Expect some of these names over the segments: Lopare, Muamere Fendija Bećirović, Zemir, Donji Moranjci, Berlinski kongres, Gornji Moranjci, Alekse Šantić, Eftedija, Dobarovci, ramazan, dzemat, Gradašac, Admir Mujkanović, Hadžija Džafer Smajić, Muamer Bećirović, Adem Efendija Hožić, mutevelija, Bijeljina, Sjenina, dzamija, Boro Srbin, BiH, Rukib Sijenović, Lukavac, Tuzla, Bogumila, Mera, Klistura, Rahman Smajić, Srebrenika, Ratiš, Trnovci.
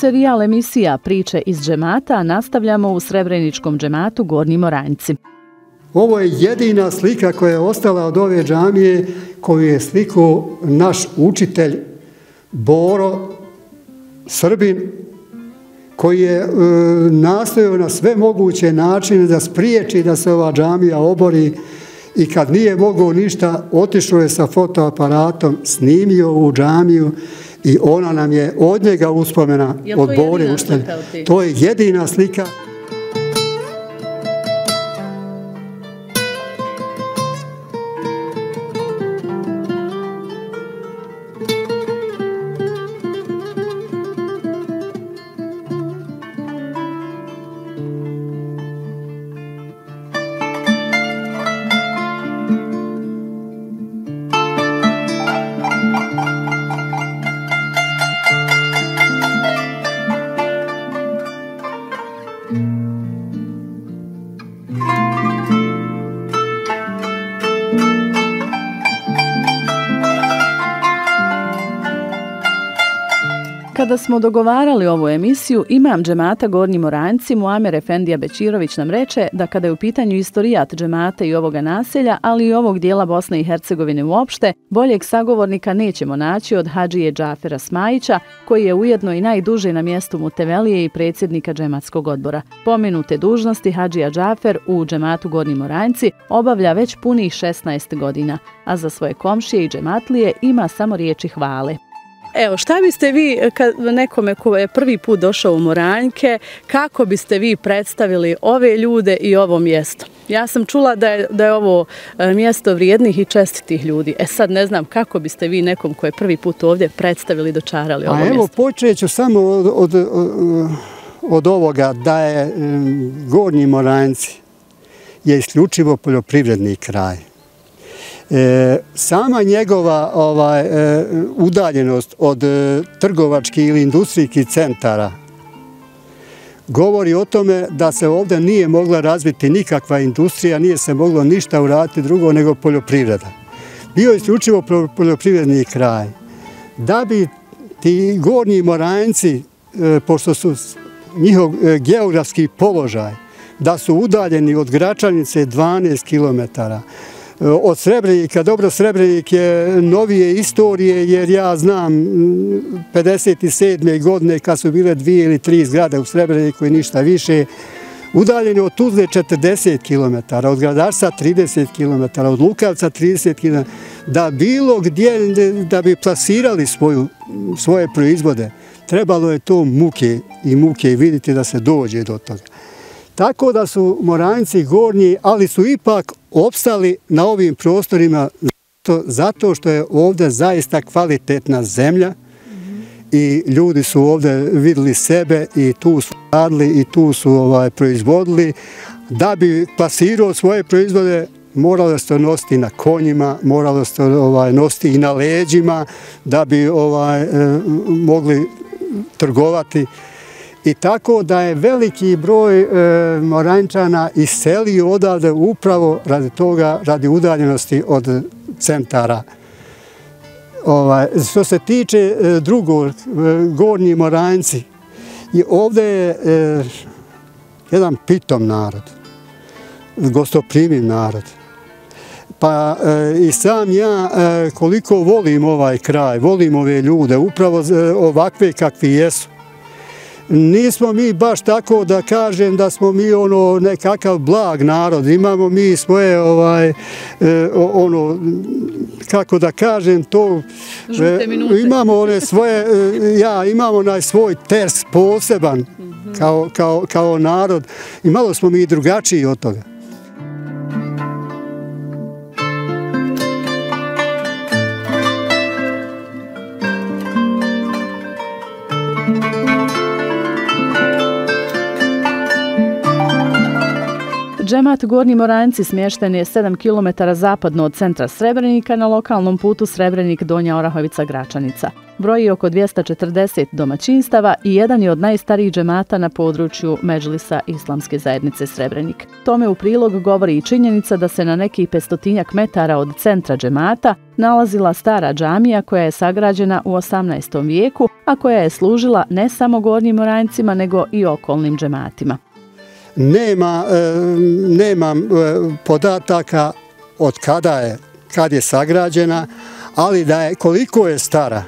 serijal emisija Priče iz džemata nastavljamo u srebreničkom džematu Gornji Moranjci. Ovo je jedina slika koja je ostala od ove džamije koju je sliku naš učitelj Boro Srbin, koji je nastojao na sve moguće načine da spriječi da se ova džamija obori i kad nije mogao ništa, otišao je sa fotoaparatom, snimio ovu džamiju i ona nam je od njega uspomena, od Bore učitelja. To je jedina slika. Kada smo dogovarali ovu emisiju, imam džemata Gornji Moranjci Muamere Fendija Bećirović nam reče da kada je u pitanju istorijat džemata i ovoga naselja, ali i ovog dijela Bosne i Hercegovine uopšte, boljeg sagovornika nećemo naći od Hadžije Džafera Smajića, koji je ujedno i najduže na mjestu mutevelije i predsjednika džematskog odbora. Pomenute dužnosti Hadžija Džafer u džematu Gornji Moranjci obavlja već punih 16 godina, a za svoje komšije i džematlije ima samo riječi hvale. Evo, šta biste vi nekome ko je prvi put došao u Moranjke, kako biste vi predstavili ove ljude i ovo mjesto? Ja sam čula da je ovo mjesto vrijednih i čestitih ljudi. E sad ne znam kako biste vi nekom ko je prvi put ovdje predstavili, dočarali ovo mjesto. Evo, počeću samo od ovoga da je Gornji Moranjci je isključivo poljoprivredni kraj. Sama njegova udaljenost od trgovačkih ili industrijskih centara govori o tome da se ovdje nije mogla razviti nikakva industrija, nije se moglo ništa uraditi drugo nego poljoprivreda. Bio je isključivo poljoprivredni kraj. Da bi ti Gornji Moranjci, pošto su njihov geografski položaj, da su udaljeni od Gračanice 12 kilometara, od Srebrenika, dobro, Srebrenik je novije istorije jer ja znam 57. godine kad su bile 2 ili 3 zgrade u Srebreniku i ništa više. Udaljeni od Tuzle 40 km, od Gradašca 30 km, od Lukavca 30 km. Da bilo gdje, da bi plasirali svoje proizvode, trebalo je to muke i muke vidjeti da se dođe do toga. Tako da su Moranjci gornji, ali su ipak opstali na ovim prostorima zato što je ovdje zaista kvalitetna zemlja i ljudi su ovdje vidjeli sebe i tu su radili i tu su proizvodili. Da bi plasirao svoje proizvode moralo se nositi na konjima, moralo se nositi i na leđima da bi mogli trgovati. I tako da je veliki broj Moranjčana iselio odavde upravo radi toga, radi udaljenosti od centara. Što se tiče drugog, Gornji Moranjci, ovdje je jedan pitom narod, gostoprimljiv narod. Pa i sam ja koliko volim ovaj kraj, volim ove ljude, upravo ovakve kakvi jesu. Nismo mi baš tako da kažem da smo mi ono nekakav blag narod, imamo mi svoje ono, kako da kažem to, imamo one svoje, imamo onaj svoj ters poseban kao narod i malo smo mi drugačiji od toga. Džemat Gornji Moranjci smješten je 7 km zapadno od centra Srebrenika na lokalnom putu Srebrenik-Donja Orahovica-Gračanica. broji oko 240 domaćinstava i jedan je od najstarijih džemata na području Medžlisa Islamske zajednice Srebrenik. Tome u prilog govori i činjenica da se na nekih 500-tinjak metara od centra džemata nalazila stara džamija koja je sagrađena u 18. vijeku, a koja je služila ne samo Gornjim Moranjcima nego i okolnim džematima. Nema podataka od kad je sagrađena, ali da je koliko je stara.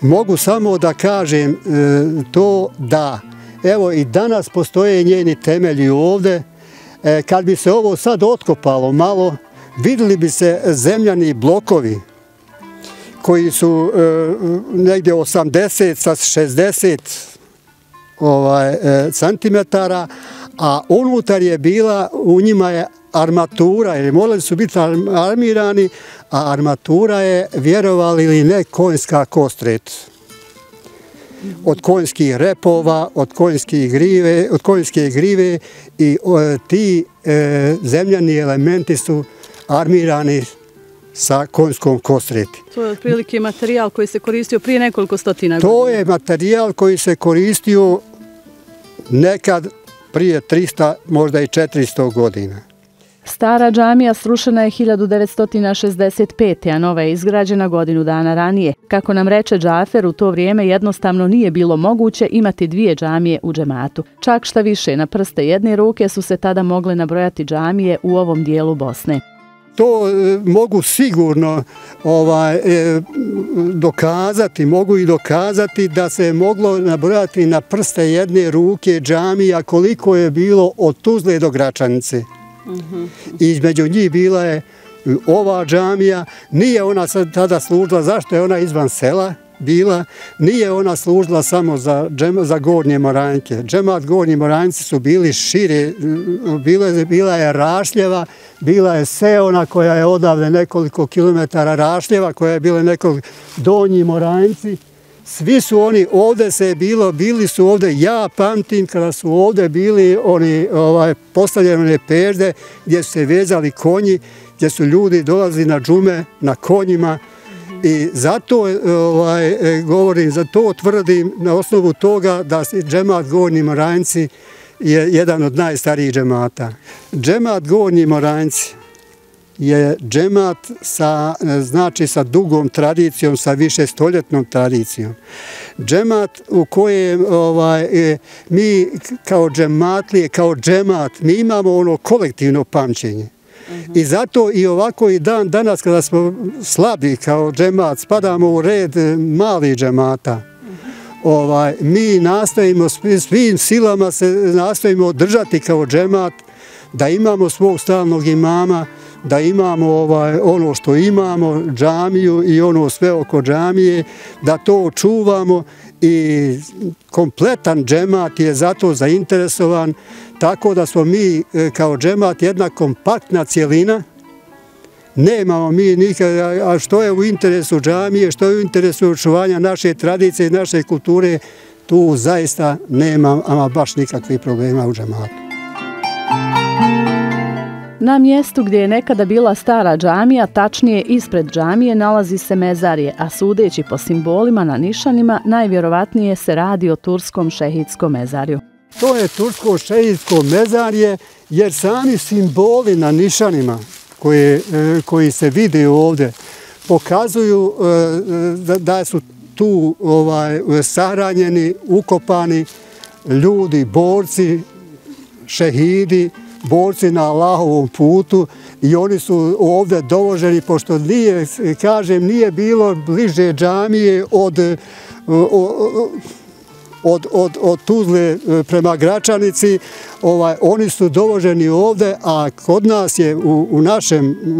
Mogu samo da kažem to da evo i danas postoje njeni temelji ovdje. Kad bi se ovo sad otkopalo malo, vidjeli bi se zemljani blokovi koji su negdje 80 sa 60 centimetara, a unutar je bila, u njima je armatura, jer morali su biti armirani, a armatura je, vjerovali ili ne, konjska kostret. Od konjskih repova, od konjske grive i ti zemljani elementi su armirani sa konjskom kostreti. To je otprilike materijal koji se koristio prije nekoliko stotina godina. To je materijal koji se koristio nekad prije 300, možda i 400 godina. Stara džamija srušena je 1965. a nova je izgrađena godinu dana ranije. Kako nam reče Džafer, u to vrijeme jednostavno nije bilo moguće imati dvije džamije u džematu. Čak šta više, na prste jedne ruke su se tada mogle nabrojati džamije u ovom dijelu Bosne. To mogu sigurno dokazati, mogu i dokazati da se moglo nabrojati na prste jedne ruke džamija koliko je bilo od Tuzle do Gračanice. I između njih bila je ova džamija, nije ona tada služila, zašto je ona izvan sela bila, nije ona služila samo za Gornje Moranjke. Džemat Gornji Moranjci su bili šire, bila je Rašljeva, bila je Seona koja je odavde nekoliko kilometara, Rašljeva koja je bila nekoliko, Donji Moranjci. Svi su oni ovdje bili su ovdje, ja pamtim kada su ovdje bili oni postavljene one perde gdje su se vezali konji, gdje su ljudi dolazili na džume, na konjima i zato govorim, zato tvrdim na osnovu toga da džemat Gornji Moranjci je jedan od najstarijih džemata. Džemat Gornji Moranjci je džemat sa dugom tradicijom, sa višestoljetnom tradicijom. Džemat u kojem mi kao džematlije, kao džemat, mi imamo ono kolektivno pamćenje. I zato i ovako i dan danas kada smo slabi kao džemat, spadamo u red malih džemata. Mi nastojimo svim silama se nastojimo održati kao džemat, da imamo svog stalnog imama, da imamo ono što imamo, džamiju i ono sve oko džamije, da to očuvamo i kompletan džemat je zato zainteresovan, tako da smo mi kao džemat jedna kompaktna cijelina. Nemamo mi nikada, a što je u interesu džamije, što je u interesu očuvanja naše tradicije i naše kulture, tu zaista nema, ama baš nikakvih problema u džematu. Na mjestu gdje je nekada bila stara džamija, tačnije ispred džamije, nalazi se mezarje, a sudeći po simbolima na nišanima, najvjerovatnije se radi o turskom šehidskom mezarju. To je tursko šehidsko mezarje jer sami simboli na nišanima koji se vide ovdje pokazuju da su tu sahranjeni, ukopani ljudi, borci, šehidi, borci na Allahovom putu i oni su ovdje dovoženi, pošto nije, kažem, nije bilo bliže džamije od Tuzle prema Gračanici. Oni su dovoženi ovdje, a kod nas je u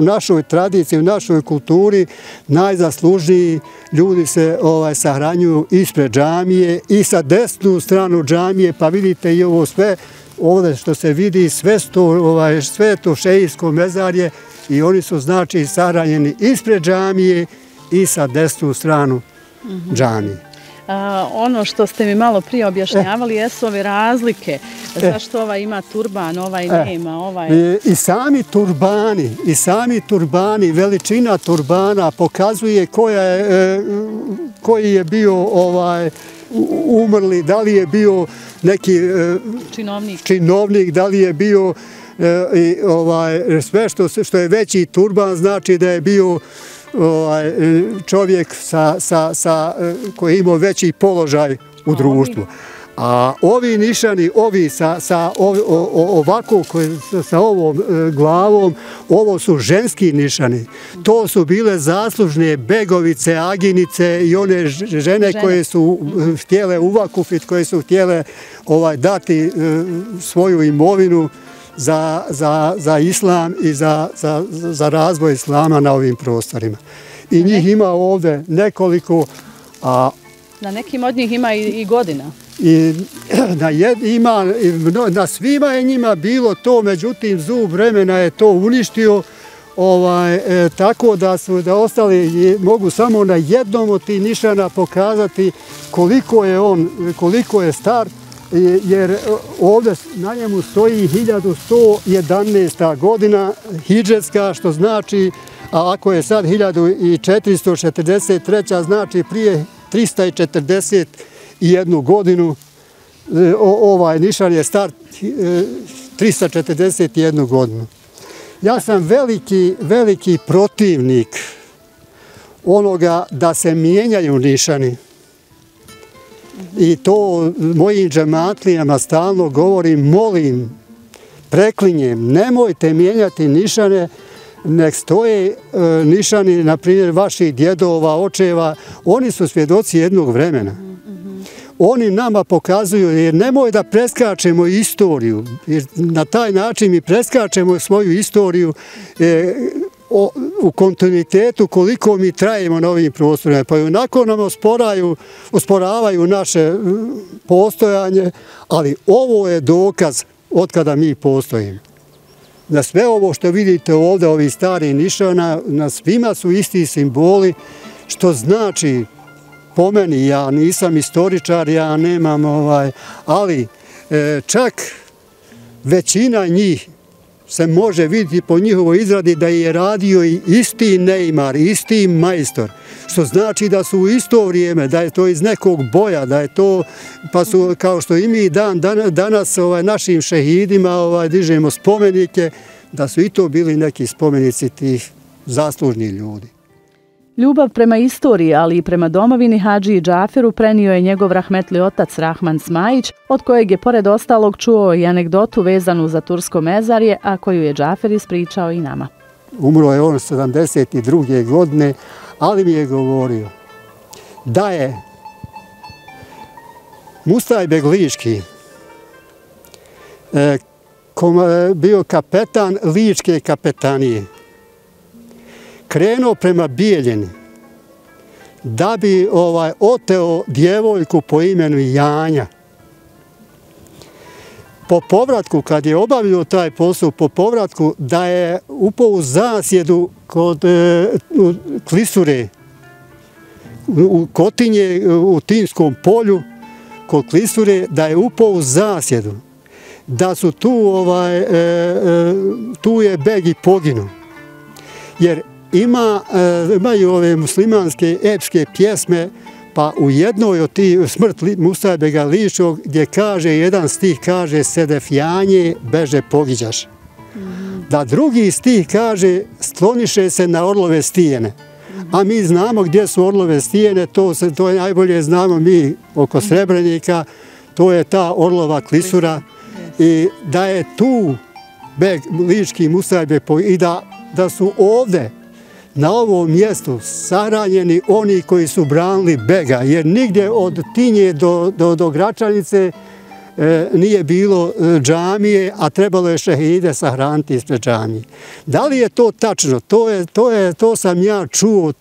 našoj tradiciji, u našoj kulturi najzaslužniji ljudi se sahranjuju ispred džamije i sa desnu stranu džamije, pa vidite i ovo sve ovdje što se vidi, sve to šeijsko mezarje i oni su znači sahranjeni ispred džamije i sa desnu stranu džamije. Ono što ste mi malo prije objašnjavali jesu ove razlike. Zašto ova ima turban, ovaj nema, ovaj... I sami turbani, veličina turbana pokazuje koji je bio umrli, da li je bio neki činovnik, da li je bio sve što je veći turban, znači da je bio čovjek koji je imao veći položaj u društvu. A ovi nišani, ovi sa ovako, sa ovom glavom, ovo su ženski nišani. To su bile zaslužne begovice, aginice i one žene koje su htjele uvakufiti, koje su htjele dati svoju imovinu za islam i za razvoj islama na ovim prostorima. I njih ima ovdje nekoliko. Na nekim od njih ima i godina. Na svima je njima bilo to, međutim, zub vremena je to uništio, tako da su ostali, mogu samo na jednom od tih nišana pokazati koliko je star, jer ovdje na njemu stoji 1111. godina hidžetska, što znači, a ako je sad 1443. znači prije 341 godinu, ovaj nišan je star 341 godinu. Ja sam veliki protivnik onoga da se mijenjaju nišani. I to mojim džematlijama stalno govorim, molim, preklinjem, nemojte mijenjati nišane, nek stoje nišani, na primjer, vaših djedova, očeva. Oni su svjedoci jednog vremena. Oni nama pokazuju, jer nemoj da preskačemo istoriju, jer na taj način mi preskačemo svoju istoriju u kontinuitetu koliko mi trajemo na ovim prostorima. Pa onako nam osporavaju naše postojanje, ali ovo je dokaz od kada mi postojimo. Na sve ovo što vidite ovdje, ovi stari nišana, na svima su isti simboli, što znači, po meni, ja nisam istoričar, ja nemam, ali čak većina njih se može vidjeti po njihovoj izradi da je radio isti neimar, isti majstor, što znači da su u isto vrijeme, da je to iz nekog boja, da je to, pa su, kao što i mi danas našim šehidima dižemo spomenike, da su i to bili neki spomenici tih zaslužnih ljudi. Ljubav prema istoriji, ali i prema domovini Hadžiji Džaferu prenio je njegov rahmetli otac Rahman Smajić, od kojeg je pored ostalog čuo i anegdotu vezanu za tursko mezarje, a koju je Džafer ispričao i nama. Umro je on 72. godine, ali mi je govorio da je Mustaj Begliški bio kapetan Ličke kapetanije, krenuo prema Bijeljini da bi oteo djevojku po imenu Janja. Po povratku, kad je obavio taj posao, po povratku da je upao u zasjedu kod Klisture, u Kotinje, u Tijnskom polju, kod Klisture, da je upao u zasjedu, da su tu je Begi poginu. Jer imaju ove muslimanske epske pjesme, pa u jednoj od tih, smrt Mustaja Begališog, gdje kaže, jedan stih kaže, sedefjanje beže pogiđaš. Da drugi stih kaže, sloniše se na orlove stijene. A mi znamo gdje su orlove stijene, to je najbolje znamo mi oko Srebrenika, to je ta orlova klisura. I da je tu Lički Mustaj Begović i da su ovdje na ovom mjestu saranjeni oni koji su branili Bega, jer nigdje od Tinje do Gračanice nije bilo džamije, a trebalo je šehide sahraniti ispred džamije. Da li je to tačno? To sam ja čuo,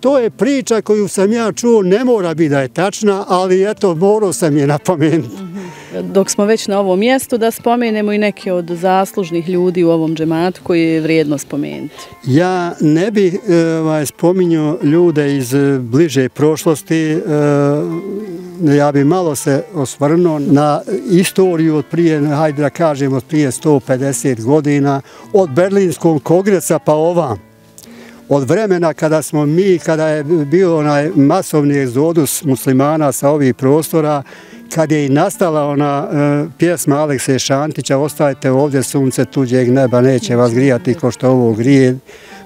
to je priča koju sam ja čuo, ne mora biti da je tačna, ali eto, morao sam je napomenuti. Dok smo već na ovom mjestu, da spomenemo i neke od zaslužnih ljudi u ovom džematu koji je vrijedno spomenuti. Ja ne bih spominjao ljude iz bliže prošlosti, ja bih malo se osvrnuo na istoriju od prije, hajde da kažem, od prije 150 godina, od Berlinskog kongresa pa ovam. Od vremena kada smo mi, kada je bio onaj masovni egzodus muslimana sa ovih prostora, kada je i nastala ona pjesma Alekse Šantića "Ostajte ovdje, sunce tuđeg neba neće vas grijati ko što ovo grije,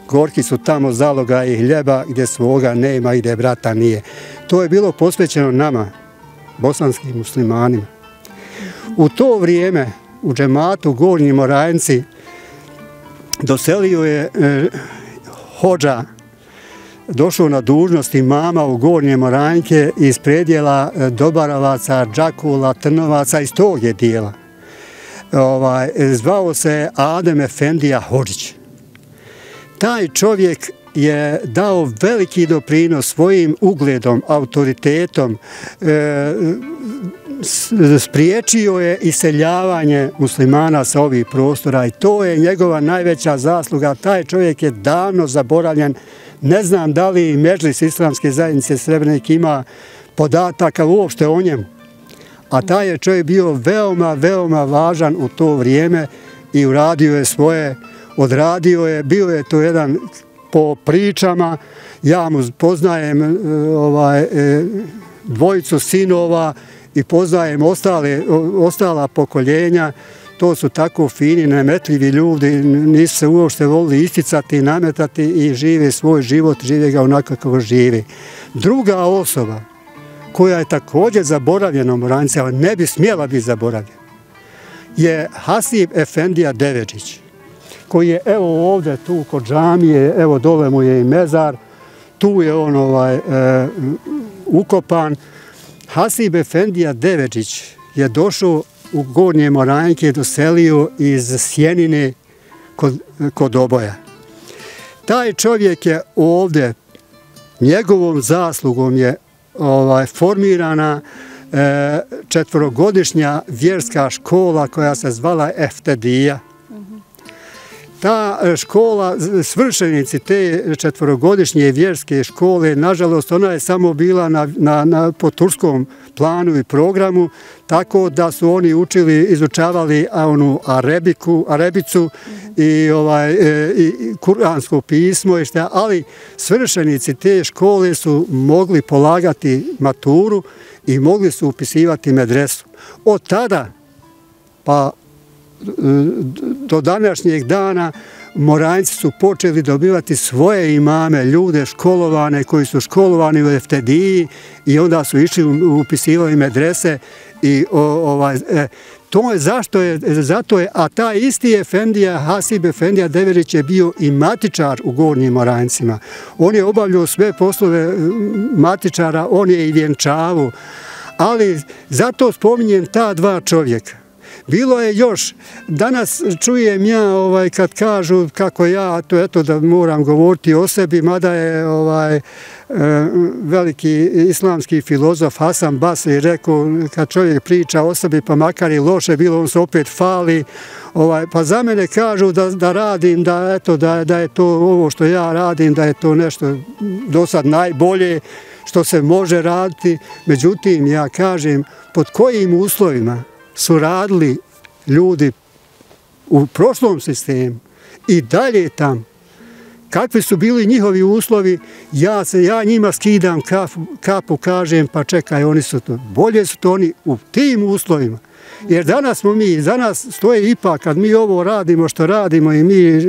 gorki su tamo zaloga i hljeba, gdje svoga nema i gdje brata nije." To je bilo posvećeno nama, bosanskim muslimanima. U to vrijeme u džematu Gornji Moranjci doselio je hođa, došao na dužnost imama u Gornje Moranjke iz predjela Dobarovaca, Đakula, Trnovaca, iz tog je dijela. Zvao se Adem Efendija Hožić. Taj čovjek je dao veliki doprinos svojim ugledom, autoritetom, spriječio je iseljavanje muslimana sa ovih prostora i to je njegova najveća zasluga. Taj čovjek je davno zaboravljen. Ne znam da li Medžlis Islamske zajednice Srebrenik ima podataka uopšte o njemu. A taj je čovjek bio veoma, veoma važan u to vrijeme i uradio je svoje, odradio je, bio je to jedan po pričama. Ja mu poznajem dvojicu sinova i poznajem ostala pokoljenja. To su tako fini, nametljivi ljudi, nisu se uopšte volili isticati i nametati i žive svoj život, žive ga onako kako žive. Druga osoba koja je također zaboravljena u Moranjci, ali ne bi smjela biti zaboravljena, je Hasib Efendija Deverić, koji je evo ovdje tu kod džamije, evo dole mu je i mezar, tu je on ukopan. Hasib Efendija Deverić je došao u Gornje Moranjke, doselio iz Sjenine kod Oboja. Taj čovjek je ovdje, njegovom zaslugom je formirana četvorogodišnja vjerska škola koja se zvala Eftedija. Ta škola, svršenici te četvorogodišnje vjerske škole, nažalost ona je samo bila po turskom planu i programu, tako da su oni učili, izučavali onu arabicu i kuransko pismo i šta, ali svršenici te škole su mogli polagati maturu i mogli su upisivati medresu. Od tada pa do današnjeg dana Moranjci su počeli dobivati svoje imame, ljude školovane, koji su školovani u Eftediji i onda su išli, upisivali medrese. A taj isti Efendija, Hasib Efendija Deverić, je bio i matičar u Gornjim Moranjcima. On je obavljao sve poslove matičara, on je i vjenčavu, ali zato spominjem ta dva čovjeka. Bilo je još, danas čujem ja kad kažu kako ja, to eto da moram govoriti o sebi, mada je veliki islamski filozof Hasan Basri rekao, kad čovjek priča o sebi pa makar i loše bilo, on se opet fali, pa za mene kažu da radim, da je to ovo što ja radim, da je to nešto do sad najbolje što se može raditi. Međutim, ja kažem, pod kojim uslovima su radili ljudi u prošlom sistemu i dalje tam, kakvi su bili njihovi uslovi, ja njima skidam kapu, kažem pa čekaj, oni su to, bolje su to oni u tim uslovima. Jer danas smo mi, danas stoje ipak, kad mi ovo radimo što radimo i mi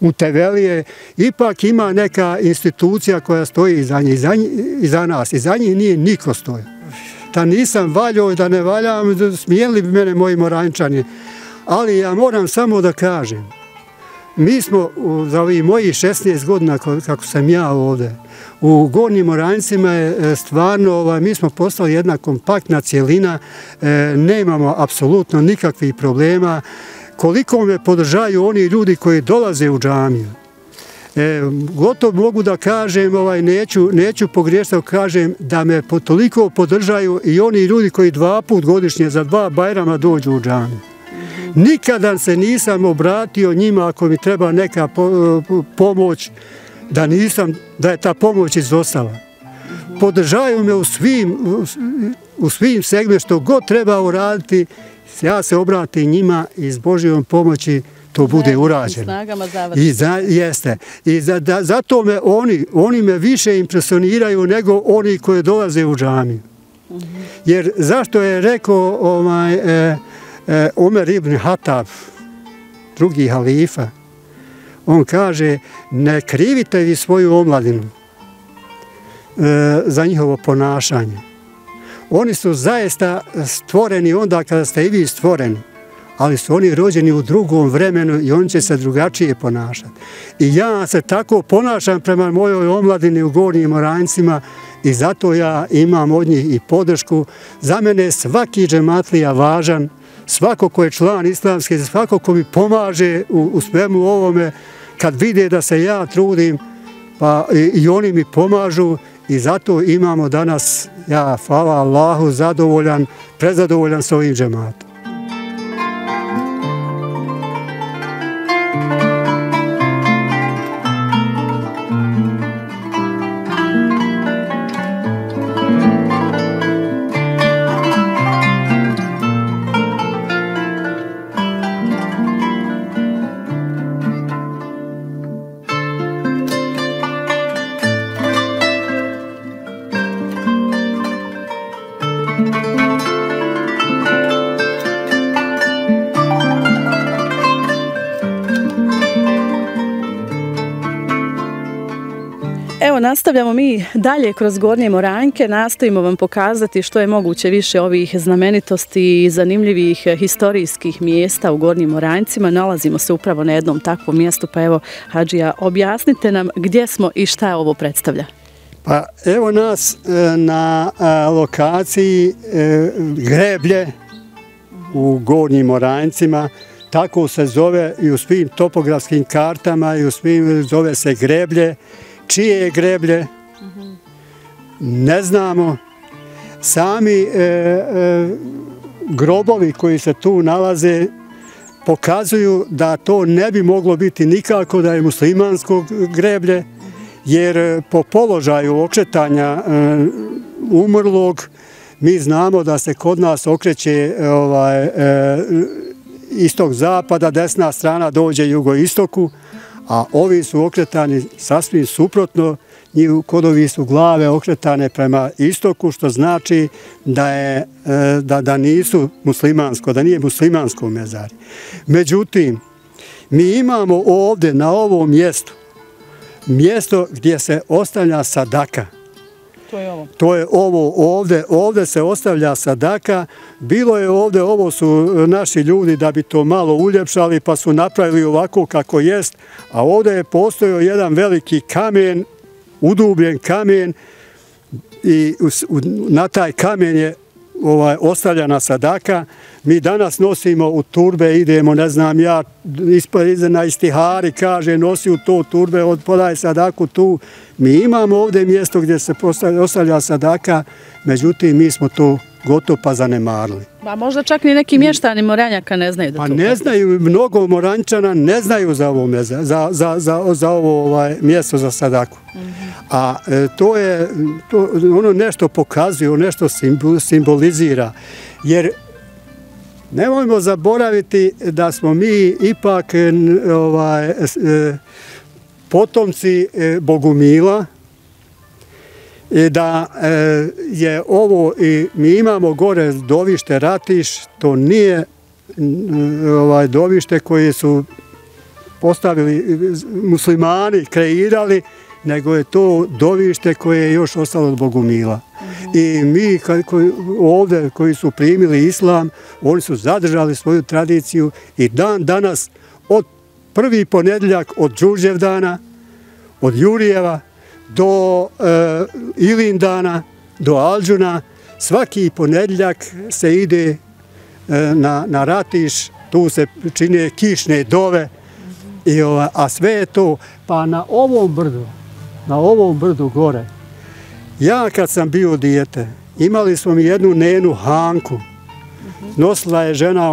mutevelije, ipak ima neka institucija koja stoji iza nas, iza njih nije niko stoje. Da nisam valjao i da ne valjam, smijeli bi mene moji Moranjčani. Ali ja moram samo da kažem, mi smo za ovih mojih 16 godina, kako sam ja ovdje, u Gornjim Moranjcima je stvarno, mi smo postali jedna kompaktna cijelina, nemamo apsolutno nikakvih problema. Koliko me podržaju oni ljudi koji dolaze u džamiju, gotovo mogu da kažem, neću pogriješiti, kažem da me toliko podržaju i oni ljudi koji 2 puta godišnje za 2 bajrama dođu u džamiju. Nikada se nisam obratio njima ako mi treba neka pomoć, da je ta pomoć izostala. Podržaju me u svim segmentima, što god treba uraditi, ja se obratim njima i s Božijom pomoći to bude urađeno. I jeste. I zato oni me više impresioniraju nego oni koji dolaze u džamiju. Jer zašto je rekao Omer Ibn Hatab, drugi halifa, on kaže, ne krivite vi svoju omladinu za njihovo ponašanje. Oni su zaista stvoreni onda kada ste i vi stvoreni, ali su oni rođeni u drugom vremenu i oni će se drugačije ponašati. I ja se tako ponašam prema mojoj omladini u Gornjim Moranjcima i zato ja imam od njih i podršku. Za mene je svaki džematlija važan, svako ko je član islamske, svako ko mi pomaže u svemu ovome, kad vide da se ja trudim, pa i oni mi pomažu i zato imamo danas, ja, hvala Allahu, zadovoljan, prezadovoljan s ovim džematom. Nastavljamo mi dalje kroz Gornje Moranjke, nastojimo vam pokazati što je moguće više ovih znamenitosti i zanimljivih historijskih mjesta u Gornjim Moranjcima. Nalazimo se upravo na jednom takvom mjestu, pa evo, Hadžija, objasnite nam gdje smo i šta ovo predstavlja. Pa evo nas na lokaciji Greblje u Gornjim Moranjcima. Tako se zove i u svim topografskim kartama i u svim zove se Greblje. Čije je Greblje? Ne znamo. Sami grobovi koji se tu nalaze pokazuju da to ne bi moglo biti nikako da je muslimansko Greblje, jer po položaju okretanja umrlog mi znamo da se kod nas okreće istok zapada, desna strana dođe jugoistoku, a ovi su okretani sasvim suprotno, kod ovi su glave okretane prema istoku, što znači da nisu muslimansko, da nije muslimansko mezar. Međutim, mi imamo ovdje na ovom mjestu, mjesto gdje se ostavlja sadaka. To je ovo ovdje, ovdje se ostavlja sadaka, bilo je ovdje, ovo su naši ljudi da bi to malo uljepšali pa su napravili ovako kako jest, a ovdje je postojao jedan veliki kamen, udubljen kamen i na taj kamen je ostavljena sadaka. Mi danas nosimo u turbe, idemo, ne znam ja, na istihari kaže nosi u to turbe, podaj sadaku tu. Mi imamo ovdje mjesto gdje se ostavlja sadaka, međutim mi smo to gotovo pa zanemarili. Pa možda čak ni neki mještani Moranjaka ne znaju da to... Pa ne znaju, mnogo Moranjčana ne znaju za ovo mjesto za sadaku. A to je, ono nešto pokazuje, nešto simbolizira, jer nemojmo zaboraviti da smo mi ipak potomci Bogumila, da je ovo, mi imamo gore dovište Ratiš, to nije dovište koje su postavili muslimani, kreirali, nego je to dovište koje je još ostalo od Bogumila. I mi ovdje koji su primili islam, oni su zadržali svoju tradiciju i dan danas od prvi ponedjeljak od Đurđevdana, od Jurijeva do Ilindana, do Alđuna, svaki ponedjeljak se ide na Ratiš, tu se čine kišne dove, a sve je to. Pa na ovom brdu gore, ja kad sam bio dijete, imali smo mi jednu nenu Hanku. Nosila je žena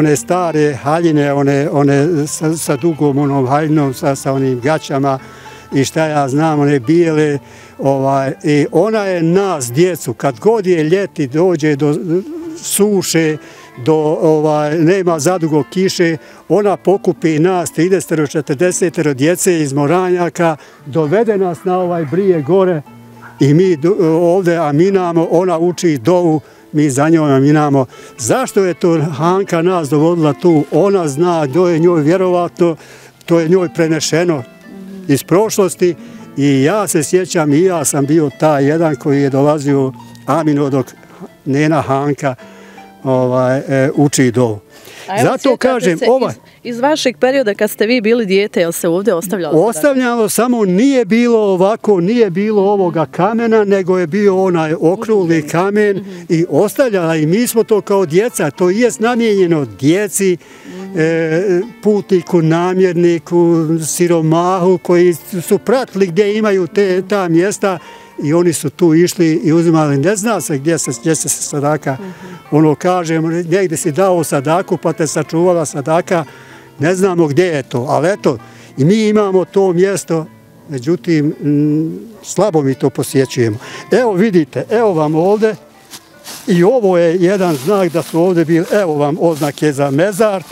one stare haljine, one sa dugom onom haljinom, sa onim gaćama i šta ja znam, one bijele. I ona je nas, djecu, kad god je ljeti, dođe do suše, nema zadugo kiše, ona pokupi nas 30-40 djece iz Moranjaka, dovede nas na ovaj brije gore i mi ovdje aminamo, ona uči dovu, mi za njom aminamo. Zašto je to Hanka nas dovodila tu? Ona zna, to je njoj vjerovatno, to je njoj prenešeno iz prošlosti i ja se sjećam i ja sam bio taj jedan koji je dolazio amino dok nena Hanka uči dovu. Zato kažem, iz vašeg perioda kad ste vi bili dijete, jel se ovdje ostavljalo? Ostavljalo, samo nije bilo ovako, nije bilo ovoga kamena, nego je bio onaj okrugli kamen i ostavljala i mi smo to kao djeca, to je namijenjeno djeci, putniku, namjerniku, siromahu koji su pratili gdje imaju ta mjesta i oni su tu išli i uzimali, ne zna se gdje se sadaka, ono kažemo, negdje si dao sadaku pa te sačuvala sadaka, ne znamo gdje je to, ali eto, i mi imamo to mjesto, međutim, slabo mi to posjećujemo. Evo vidite, evo vam ovdje, i ovo je jedan znak da su ovdje bili, evo vam oznake za mezar,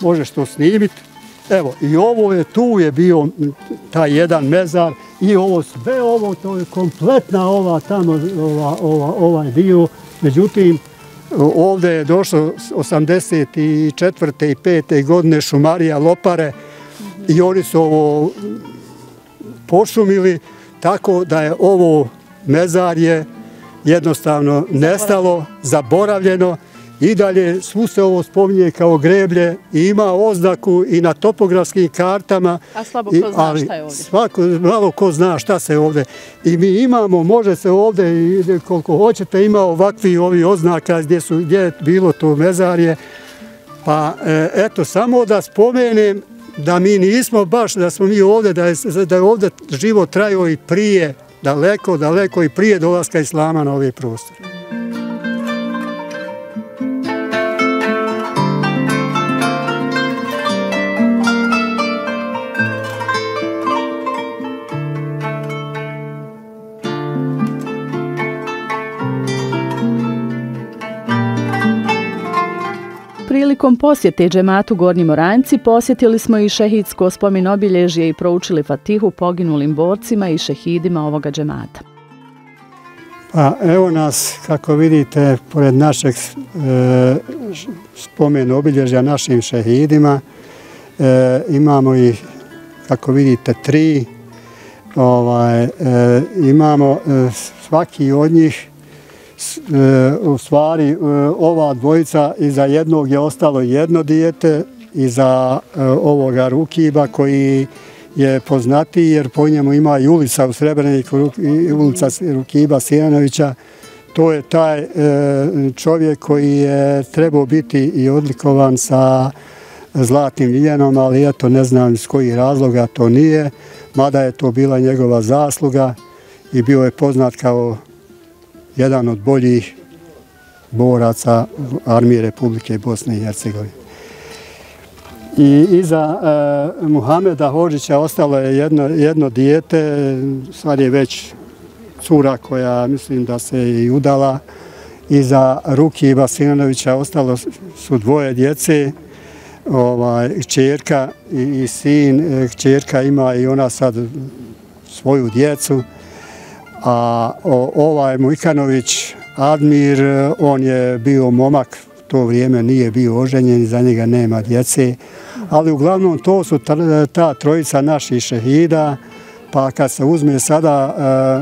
možeš to snimiti, evo, i ovo je, tu je bio taj jedan mezar, i ovo, sve ovo, to je kompletna ova tamo, ovaj dio, međutim, ovdje je došlo 84. i 5. godine šumarija Lopare i oni su ovo pošumili, tako da je ovo mezarje jednostavno nestalo, zaboravljeno i dalje svu se ovo spominje kao greblje i ima oznaku i na topografskim kartama. A slabo ko zna šta je ovdje. Svako, malo ko zna šta se ovdje. I mi imamo, može se ovdje koliko hoćete, ima ovakvi ovi oznaka gdje je bilo to mezarje. Pa eto, samo da spomenem da mi nismo baš, da smo mi ovdje, da je ovdje život trajao i prije, daleko i prije dolaska Islama na ove prostore. Prilikom posjete džematu Gornji Moranjci posjetili smo i šehidsko spomen obilježje i proučili fatihu poginulim borcima i šehidima ovoga džemata. Pa evo nas, kako vidite, pored našeg spomen obilježja našim šehidima, imamo i, kako vidite, tri. Imamo svaki od njih. U stvari ova dvojica, iza jednog je ostalo jedno dijete, iza ovoga Rukiba koji je poznatiji jer po njemu ima i ulica u Srebreniku, ulica Rukiba Sijenovića. To je taj čovjek koji je trebao biti i odlikovan sa zlatnim ljenom, ali eto ne znam iz kojih razloga to nije, mada je to bila njegova zasluga i bio je poznat kao jedan od boljih boraca Armije Republike Bosne i Hercegovine. I iza Muhameda Hožića ostalo je jedno dijete, sad je već cura koja mislim da se i udala. Iza Rukiba Sinovića ostalo su dvoje djece, kćerka i sin. Kćerka ima i ona sad svoju djecu. A ovaj Mujkanović, Admir, on je bio momak, to vrijeme nije bio oženjen, za njega nema djece, ali uglavnom to su ta trojica naših šehida, pa kad se uzme sada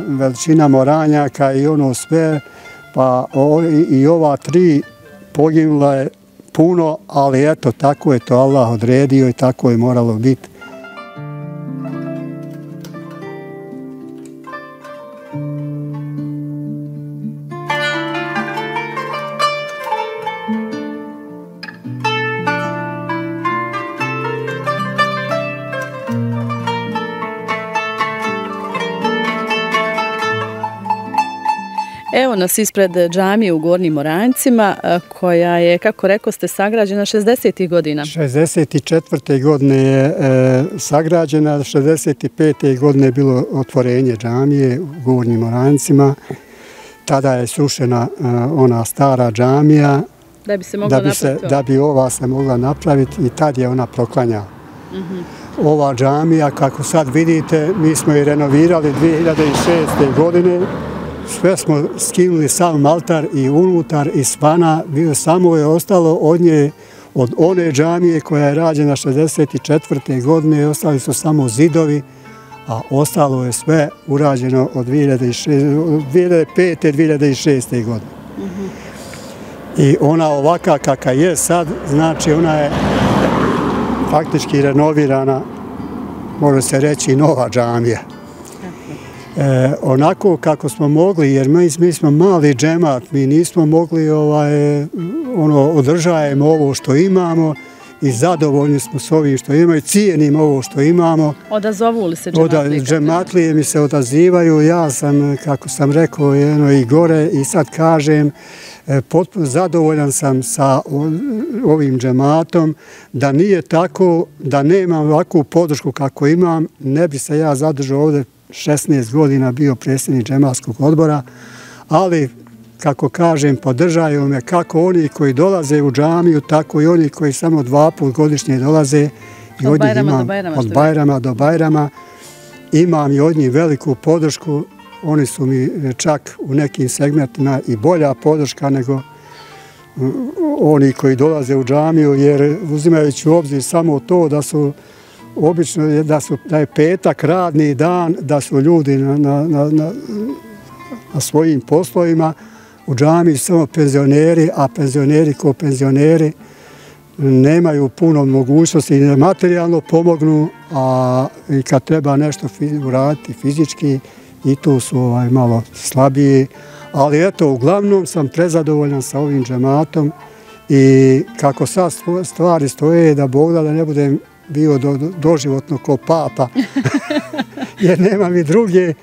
veličina Moranjaka i ono sve, pa i ova tri poginula je puno, ali eto, tako je to Allah odredio i tako je moralo biti. Evo nas ispred džamije u Gornjim Moranjcima koja je, kako rekao ste, sagrađena 60. godina. 64. godine je sagrađena, 65. godine je bilo otvorenje džamije u Gornjim Moranjcima. Tada je srušena ona stara džamija Da bi se mogla napraviti? Da bi ova se mogla napraviti i tad je ona proklanjala. Ova džamija, kako sad vidite, mi smo je renovirali 2006. godine. Sve smo skinuli sam altar i unutar i spana. Samo je ostalo od nje, od one džamije koja je rađena 64. godine, ostali su samo zidovi, a ostalo je sve urađeno od 2005. 2006. godine. I ona ovaka kaka je sad, znači ona je faktički renovirana, može se reći, nova džamija. Onako kako smo mogli, jer mi smo mali džemat, mi nismo mogli održajemo ovo što imamo i zadovoljni smo s ovim što imamo i cijenimo ovo što imamo. Odazovu li se džematlije? Džematlije mi se odazivaju, ja sam, kako sam rekao, i gore i sad kažem, potpuno zadovoljan sam sa ovim džematom, da nije tako, da nemam ovakvu podršku kako imam, ne bi se ja zadržao ovdje 16 godina bio predsjednik džematskog odbora, ali, kako kažem, podržaju me kako oni koji dolaze u džamiju, tako i oni koji samo 2 puta godišnje dolaze. Od Bajrama do Bajrama. Imam i od njih veliku podršku. Oni su mi čak u nekim segmentima i bolja podrška nego oni koji dolaze u džamiju, jer uzimajući u obzir samo to da su obično da je petak radni dan, da su ljudi na svojim poslovima, u džamiji samo penzioneri, a penzioneri ko penzioneri nemaju puno mogućnosti da materijalno pomognu, a kad treba nešto uraditi fizički, i tu su malo slabiji. Ali eto, uglavnom sam prezadovoljan sa ovim džematom i kako sad stvari stoje, da Bog da ne budem bio doživotno ko papa, jer nemam i druge,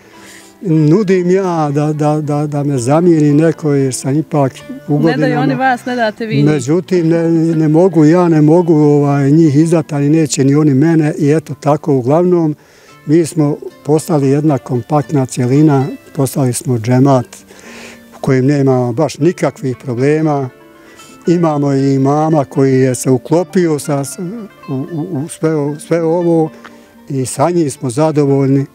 nudim ja da me zamijeni neko, jer sam ipak u godinama. Ne daju oni vas, ne date vi. Međutim, ne mogu njih izdati, ali neće ni oni mene i eto tako, uglavnom, mi smo postali jedna kompaktna cjelina, postali smo džemat u kojem nemamo baš nikakvih problema. Imamo i imama koji se uklopio u sve ovo i sa njih smo zadovoljni.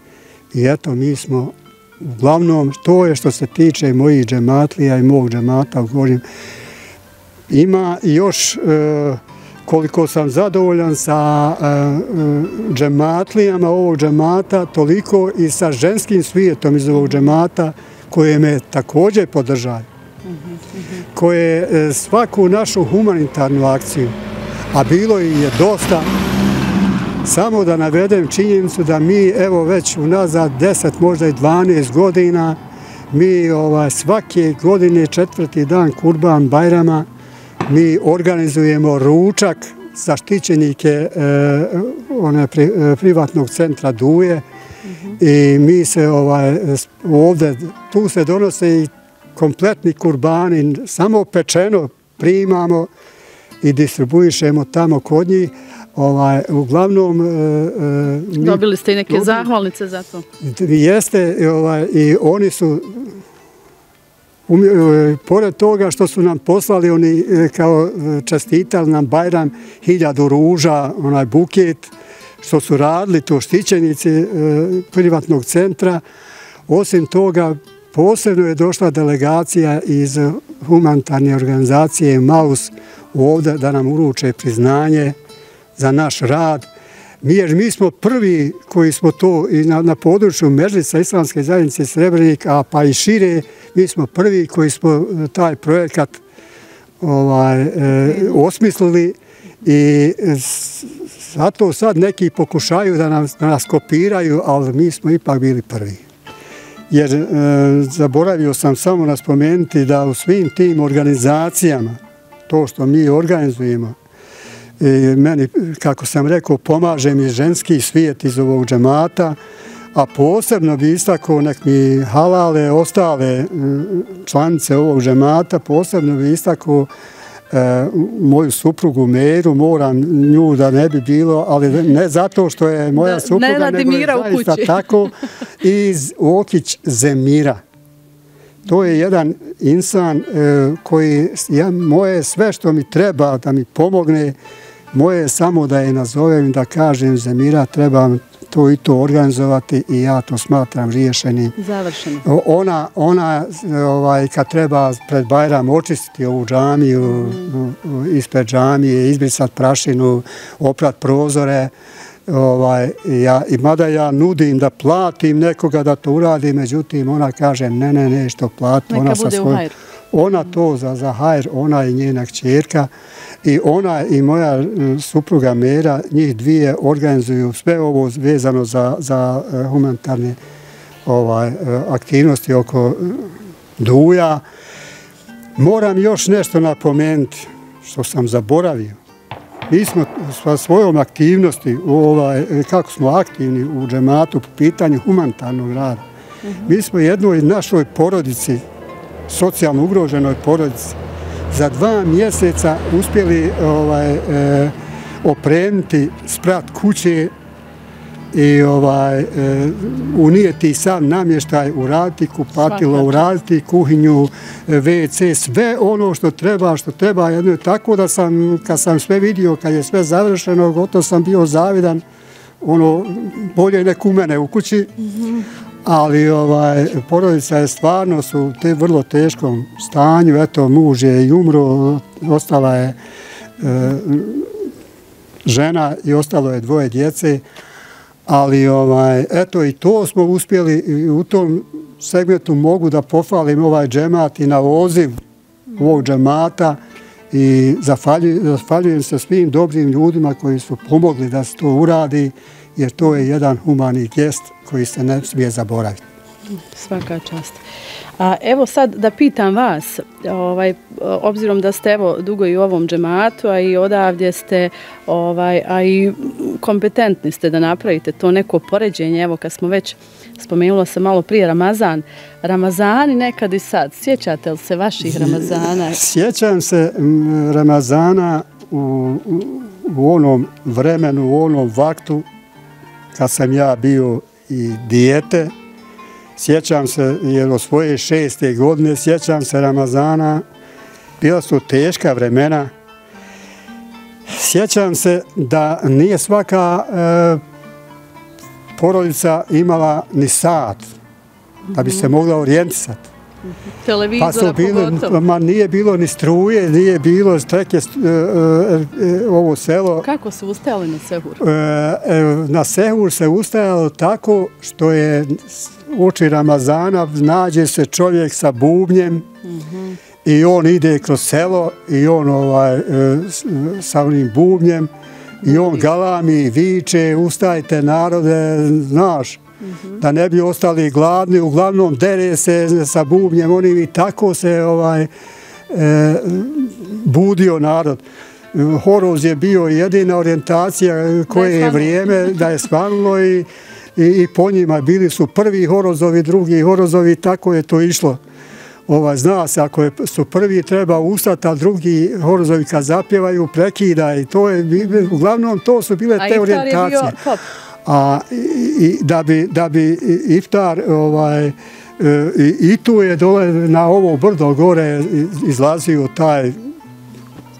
I eto, mi smo, uglavnom, to je što se tiče mojih džematlija i mog džemata u Gornjem. Ima još koliko sam zadovoljan sa džematlijama ovog džemata, toliko i sa ženskim svijetom iz ovog džemata, koje me također podržaju, koje svaku našu humanitarnu akciju, a bilo je dosta, samo da navedem činjenicu da mi evo već unazad 10, možda i 12 godina, mi svake godine 4. dan Kurban Bajrama mi organizujemo ručak za štićenike privatnog centra Duje i mi se ovdje, tu se donose i kompletni kurbani, samo pečeno primamo i distribuišemo tamo kod njih. Uglavnom... Dobili ste i neke zahvalnice za to? Jeste, i oni su... Pored toga što su nam poslali, oni kao čestitali nam Bajram 1000 ruža, onaj buket, što su radili to štićenici privatnog centra. Osim toga, posebno je došla delegacija iz humanitarne organizacije MAUS ovdje da nam uruče priznanje za naš rad. Mi smo prvi koji smo to i na području Medžlisa Islamske zajednice Srebrenik, a pa i šire, mi smo prvi koji smo taj projekat osmislili i zato sad neki pokušaju da nas kopiraju, ali mi smo ipak bili prvi. Jer zaboravio sam samo naspomenuti da u svim tim organizacijama, to što mi organizujemo, meni, kako sam rekao, pomažem i ženski svijet iz ovog džemata, a posebno bi istakao, nek mi halale ostale članice ovog džemata, posebno bi istakao moju suprugu Meru, moram nju da ne bi bilo, ali ne zato što je moja supruga, nego je zaista tako, iz Okić Zemira. To je jedan insan koji moje sve što mi treba da mi pomogne, moje samo da je nazovem, da kažem Zemira, trebam to i to organizovati i ja to smatram riješenim. Završeno. Ona kad treba pred Bajram očistiti ovu džamiju, ispred džamije, izbrisati prašinu, oprat prozore, i mada ja nudim da platim nekoga da to uradi, međutim ona kaže ne, što plati. Neka bude u hajru. Ona to za hajr, ona i njena kćerka i ona i moja supruga Mera, njih dvije organizuju sve ovo vezano za humanitarne aktivnosti oko Duja. Moram još nešto napomenuti što sam zaboravio. Mi smo sa svojom aktivnosti, kako smo aktivni u džematu po pitanju humanitarnog rada, mi smo jednoj našoj porodici, socijalno ugroženoj porodici, za 2 mjeseca uspjeli opremiti sprat kuće i unijeti sam namještaj, uraditi kupatilo, uraditi kuhinju, WC, sve ono što treba. Tako da sam, kad sam sve vidio, kad je sve završeno, gotovo sam bio zavidan, bolje nek u mene u kući, ali porodica je stvarno u vrlo teškom stanju. Eto, muž je i umro, ostala je žena i ostalo je 2 djece, ali eto i to smo uspjeli i u tom segmentu mogu da pohvalim ovaj džemat i na odziv ovog džemata i zahvaljujem se svim dobrim ljudima koji su pomogli da se to uradi, jer to je jedan humani gest koji se ne smije zaboraviti. Svaka čast. Evo sad da pitam vas, obzirom da ste dugo i u ovom džematu, a i odavdje ste, a i kompetentni ste da napravite to neko poređenje. Evo kad smo već, spomenula se malo prije Ramazan. Ramazani nekad i sad, sjećate li se vaših Ramazana? Sjećam se Ramazana u onom vremenu, u onom vaktu kad sam ja bio i dijete. Sjećam se, jer od svoje 6. godine, sjećam se Ramazana, bila su teška vremena. Sjećam se da nije svaka porodica imala ni sat, da bi se mogla orijentisati. Televizora pogotovo. Nije bilo ni struje, nije bilo streke ovo selo. Kako se ustajali na sehur? Na sehur se ustajalo tako što je uoči Ramazana nađe se čovjek sa bubnjem i on ide kroz selo i on sa onim bubnjem i on galami, viče, ustajte narode, znaš, da ne bi ostali gladni, uglavnom dere se sa bubnjem onim i tako se budio narod. Horoz je bio jedina orijentacija koje je vrijeme da je svanulo i po njima bili su prvi horozovi, drugi horozovi, tako je to išlo. Zna se, ako su prvi treba ustati, a drugi horozovi kad zapjevaju prekida i to je, uglavnom to su bile te orijentacije. A Iftar je bio top. Da bi Iftar, i tu je dole na ovo brdo gore izlazio taj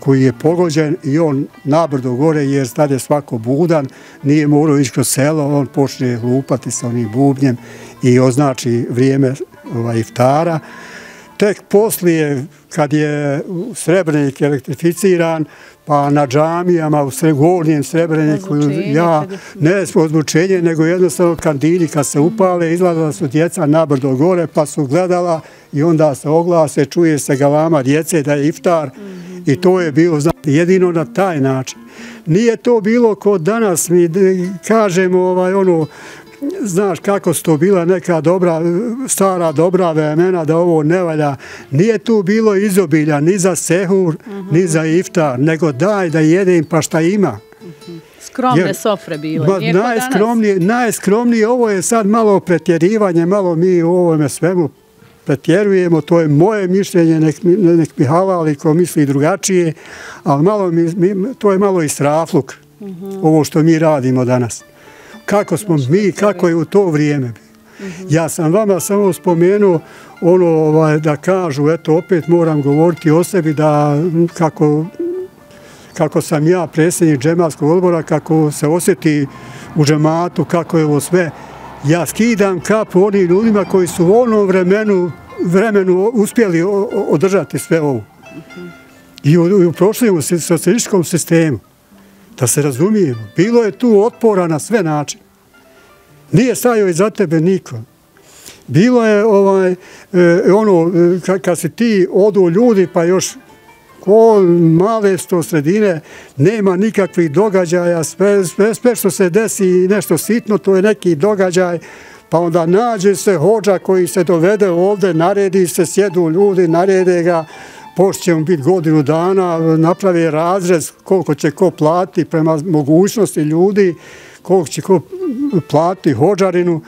koji je pogođen i on na brdo gore, jer tad je svako budan, nije morao ići kroz selo, on počne lupati sa onim bubnjem i označi vrijeme Iftara. Tek poslije, kad je Srebrenik elektrificiran, pa na džamijama u Gornjem Srebreniku, ne odlučenje, nego jednostavno kandili kad se upale, izlazila su djeca na brdo gore, pa su gledala i onda se oglase, čuje se galama djece da je Iftar i to je bilo jedino na taj način. Nije to bilo ko danas, mi kažemo znaš kako su to bila neka dobra, stara dobra vremena, da ovo ne valja. Nije tu bilo izobilja ni za sehur, ni za iftar, nego daj da jedem pa šta ima. Skromne sofre bile. Najskromnije, ovo je sad malo pretjerivanje, malo mi u ovome svemu pretjerujemo, to je moje mišljenje, nek mi halali ko misli drugačije, ali to je malo i israfluk, ovo što mi radimo danas. Kako smo mi, kako je u to vrijeme bilo. Ja sam vama samo spomenuo ono da kažu, eto opet moram govoriti o sebi, da kako sam ja predsjednik džematskog odbora, kako se osjeti u džematu, kako je ovo sve. Ja skidam kapu onim ljudima koji su u onom vremenu uspjeli održati sve ovo. I u prošlom socijalističkom sistemu, da se razumijemo, bilo je tu otpora na sve načine. Nije stajao iza tebe niko. Bilo je ono, kad si ti odu ljudi, pa još ko male sto sredine, nema nikakvih događaja, sve što se desi nešto sitno, to je neki događaj, pa onda nađe se hođa koji se dovede ovde, naredi se, sjedu ljudi, narede ga, pošto će mu biti godinu dana, napravi razrez koliko će ko plati prema mogućnosti ljudi, koliko će ko plati hođarinu,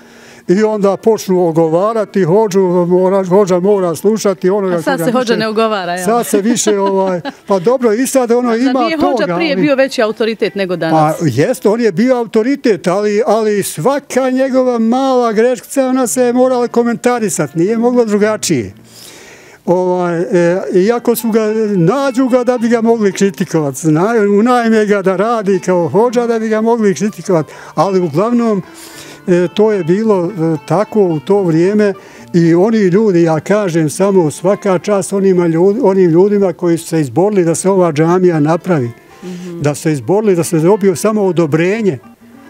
i onda počnu ogovarati hođu, hođa mora slušati onoga koga... A sad se hođa ne ogovara, jel? Sad se više, pa dobro, i sad ono ima toga. Zar nije hođa prije bio veći autoritet nego danas? Pa jeste, on je bio autoritet, ali svaka njegova mala greškica, ona se je morala komentarisati, nije mogla drugačije. Iako nađu ga da bi ga mogli kritikovati, unajme ga da radi kao hođa da bi ga mogli kritikovati, ali uglavnom to je bilo tako u to vrijeme. I oni ljudi, ja kažem samo svaka čast onim ljudima koji su se izborili da se ova džamija napravi, da se izborili da se dobio samo odobrenje,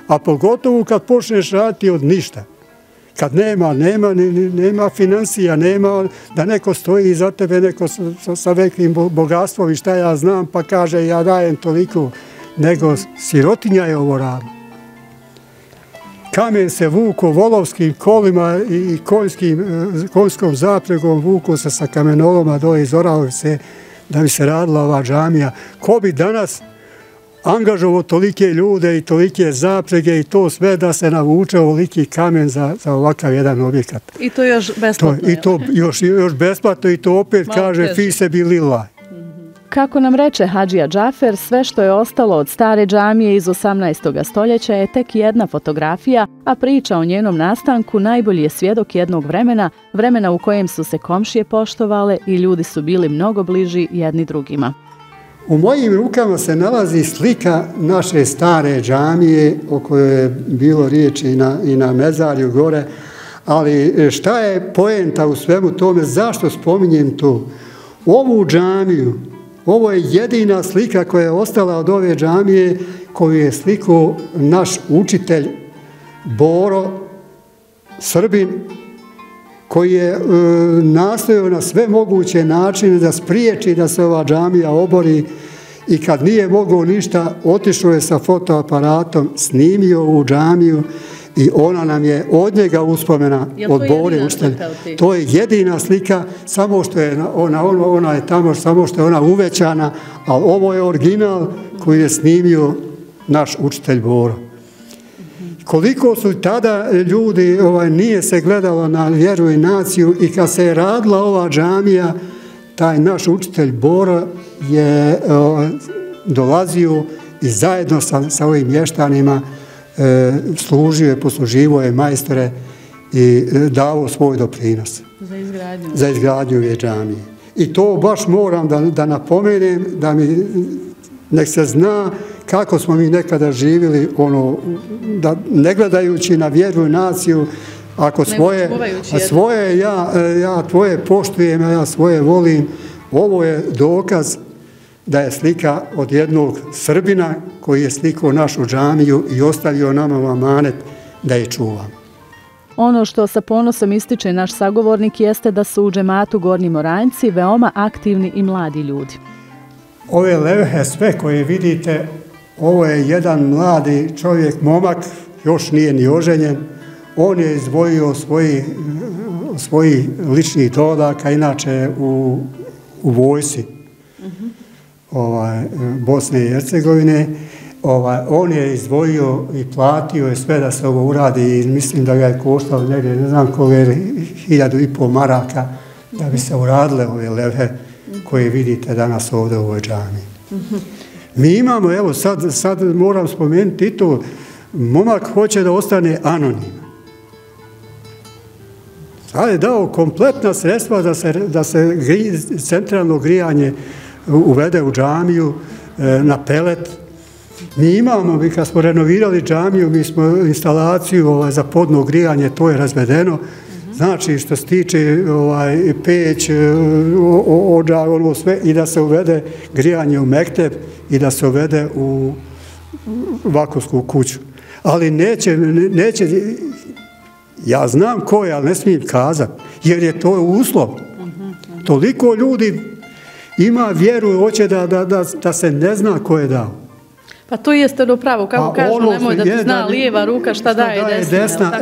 a pogotovo kad počneš raditi od ništa. Kad nema financija, nema da neko stoji iza tebe, neko sa velikim bogatstvom i šta ja znam, pa kaže ja dajem toliko, nego sirotinja je ovo radila. Kamen se vuko volovskim kolima i konjskom zapregom, vuko se sa kamenoloma do izorao se da bi se radila ova džamija. Ko bi danas angažovo tolike ljude i tolike zaprege i to sve da se navuče ovoliki kamen za ovakav jedan objekat. I to još besplatno. I to još besplatno i to opet kaže fi sebi lillah. Kako nam reče Hadžija Džafer, sve što je ostalo od stare džamije iz 18. stoljeća je tek jedna fotografija, a priča o njenom nastanku najbolji je svjedok jednog vremena, vremena u kojem su se komšije poštovale i ljudi su bili mnogo bliži jedni drugima. U mojim rukama se nalazi slika naše stare džamije o kojoj je bilo riječ i na mezarju gore, ali šta je poenta u svemu tome, zašto spominjem to? Ovu džamiju, ovo je jedina slika koja je ostala od ove džamije koju je slikao naš učitelj Boro Srbin, koji je nastojao na sve moguće načine da spriječi da se ova džamija obori, i kad nije mogao ništa, otišao je sa fotoaparatom, snimio ovu džamiju i ona nam je od njega uspomena, od Bore učitelja. To je jedina slika, samo što je ona je tamo, samo što je ona uvećana, ali ovo je original koji je snimio naš učitelj Boro. Koliko su tada ljudi, nije se gledalo na vjeru i naciju, i kad se je radila ova džamija, taj naš učitelj Bora je dolazio i zajedno sa ovim mještanima služio je, posluživo je majstore i davao svoj doprinos za izgradnju ove džamije. I to baš moram da napomenem, da mi nek se zna kako smo mi nekada živjeli, ne gledajući na vjeru i naciju, ako svoje ja tvoje poštujem, ja svoje volim, ovo je dokaz da je slika od jednog Srbina koji je slikao našu džamiju i ostavio nama amanet da je čuvamo. Ono što sa ponosom ističe naš sagovornik jeste da su u džematu Gornji Moranjci veoma aktivni i mladi ljudi. Ove levhe sve koje vidite, ovo je jedan mladi čovjek, momak, još nije ni oženjen. On je izdvojio svojih ličnih dohodaka, inače u vojsci Bosne i Hercegovine. On je izdvojio i platio je sve da se ovo uradi i mislim da ga je koštalo negdje, ne znam koliko, 1500 maraka da bi se uradile ove levhe koje vidite danas ovdje u ovoj džamiji. Mi imamo, evo sad moram spomenuti to, momak hoće da ostane anonim. ali je dao kompletna sredstva da se centralno grijanje uvede u džamiju na pelet. Mi imamo, kad smo renovirali džamiju, mi smo instalaciju za podno grijanje, to je razvedeno. Znači, što se tiče peć, ođa, ono sve, i da se uvede grijanje u mekteb i da se uvede u vakovsku kuću. Ali neće, ja znam ko je, ali ne smijem kazati, jer je to uslov. Toliko ljudi ima vjeru, hoće da se ne zna ko je dao. Pa to jeste do pravo, kako kažu, nemoj da ti zna lijeva ruka šta daje desna,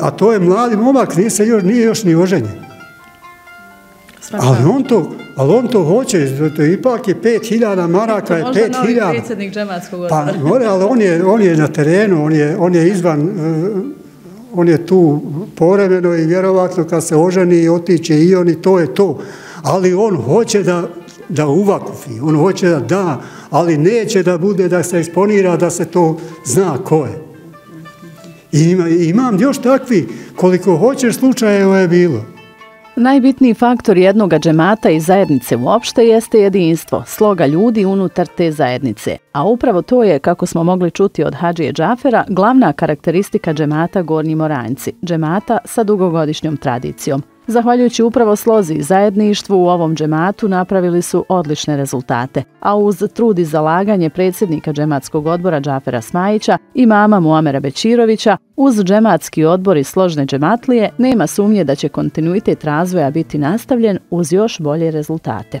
a to je mladi momak, nije još ni oženjen. Ali on to hoće, ipak je 5.000 maraka, je 5.000. Možda novi predsjednik džematskog odbora. Pa, ali on je na terenu, on je izvan, on je tu povremeno i vjerovatno kad se oženi i otiće i on i to je to. Ali on hoće da uvakufi, on hoće da da, ali neće da bude da se eksponira, da se to zna ko je. I imam još takvi, koliko hoćeš slučajeva je bilo. Najbitniji faktor jednoga džemata i zajednice uopšte jeste jedinstvo, sloga ljudi unutar te zajednice. A upravo to je, kako smo mogli čuti od Hadžije Džafera, glavna karakteristika džemata Gornji Moranjci, džemata sa dugogodišnjom tradicijom. Zahvaljujući upravo slozi i zajedništvu u ovom džematu napravili su odlične rezultate, a uz trud i zalaganje predsjednika džematskog odbora Džafera Smajića i imama Muamera Bećirovića, uz džematski odbor i složne džematlije nema sumnje da će kontinuitet razvoja biti nastavljen uz još bolje rezultate.